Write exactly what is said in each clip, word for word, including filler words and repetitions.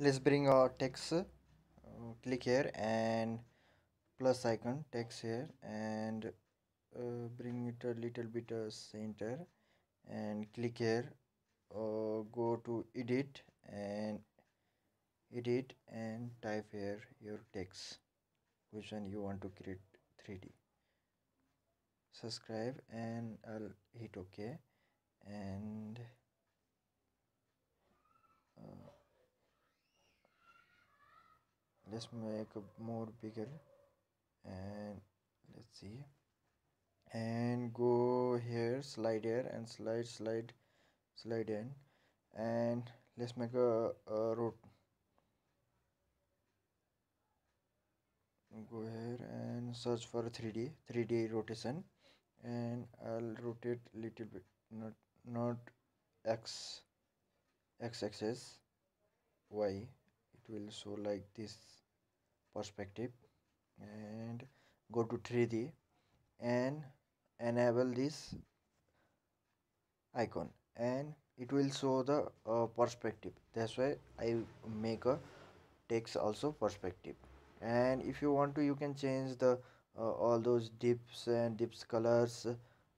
let's bring our text, uh, click here and plus icon text here, and uh, bring it a little bit uh, center and click here, uh, go to edit and edit and type here your text which one you want to create three D. Subscribe and I'll hit OK, and uh, let's make a more bigger and let's see, and go here, slide here and slide slide slide in, and let's make a, a root. Go here and search for three D rotation, and I'll rotate little bit, not not x x-axis, y, it will show like this perspective, and go to three D and enable this icon and it will show the uh, perspective. That's why I make a text also perspective. And if you want to, you can change the uh, all those dips and dips colors,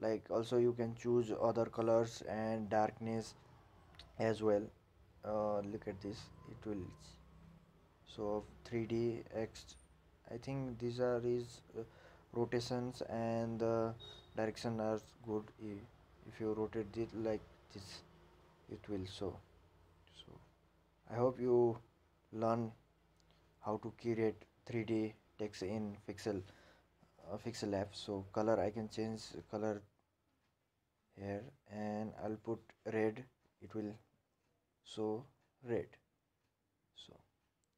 like also you can choose other colors and darkness as well. Uh, look at this, it will so three D X. I think these are these uh, rotations and the direction are good. If you rotate it like this, it will show. So I hope you learn how to create three D text in Pixel uh, Pixellab. So color, I can change color here and I'll put red, it will show red. So